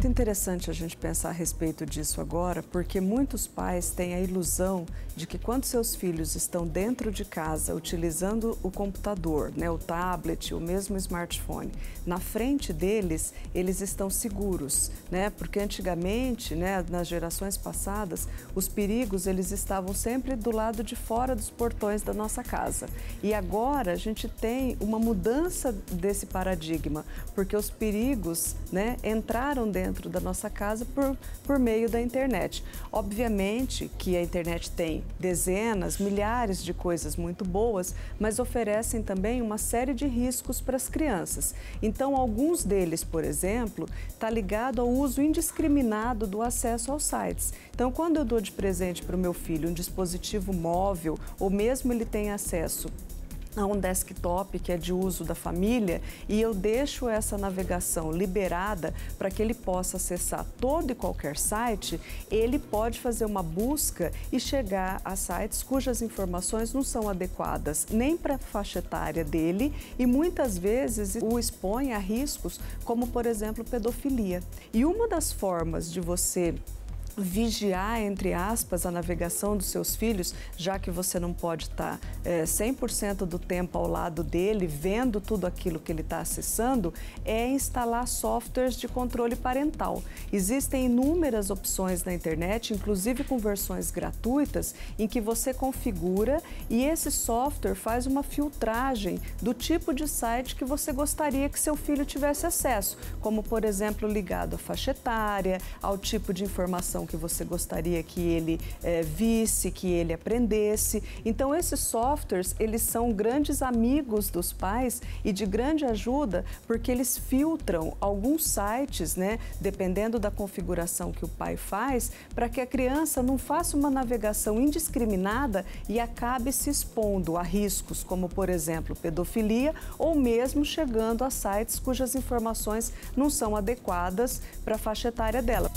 Muito interessante a gente pensar a respeito disso agora, porque muitos pais têm a ilusão de que quando seus filhos estão dentro de casa utilizando o computador, né, o tablet, o mesmo smartphone, na frente deles, eles estão seguros, né? Porque antigamente, né, nas gerações passadas, os perigos eles estavam sempre do lado de fora dos portões da nossa casa. E agora a gente tem uma mudança desse paradigma, porque os perigos, né, entraram dentro da nossa casa por meio da internet. Obviamente que a internet tem dezenas, milhares de coisas muito boas, mas oferecem também uma série de riscos para as crianças. Então, alguns deles, por exemplo, está ligado ao uso indiscriminado do acesso aos sites. Então, quando eu dou de presente para o meu filho um dispositivo móvel, ou mesmo ele tem acesso a um desktop que é de uso da família, e eu deixo essa navegação liberada para que ele possa acessar todo e qualquer site, ele pode fazer uma busca e chegar a sites cujas informações não são adequadas nem para a faixa etária dele e muitas vezes o expõe a riscos como, por exemplo, pedofilia. E uma das formas de você vigiar, entre aspas, a navegação dos seus filhos, já que você não pode estar 100% do tempo ao lado dele, vendo tudo aquilo que ele está acessando, é instalar softwares de controle parental. Existem inúmeras opções na internet, inclusive com versões gratuitas, em que você configura e esse software faz uma filtragem do tipo de site que você gostaria que seu filho tivesse acesso, como, por exemplo, ligado à faixa etária, ao tipo de informação que você gostaria que ele visse, que ele aprendesse. Então, esses softwares, eles são grandes amigos dos pais e de grande ajuda, porque eles filtram alguns sites, né, dependendo da configuração que o pai faz, para que a criança não faça uma navegação indiscriminada e acabe se expondo a riscos, como, por exemplo, pedofilia, ou mesmo chegando a sites cujas informações não são adequadas para a faixa etária dela.